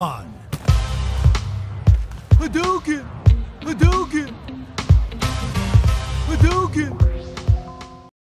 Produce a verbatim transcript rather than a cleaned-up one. on. Hadouken! Hadouken! Hadouken!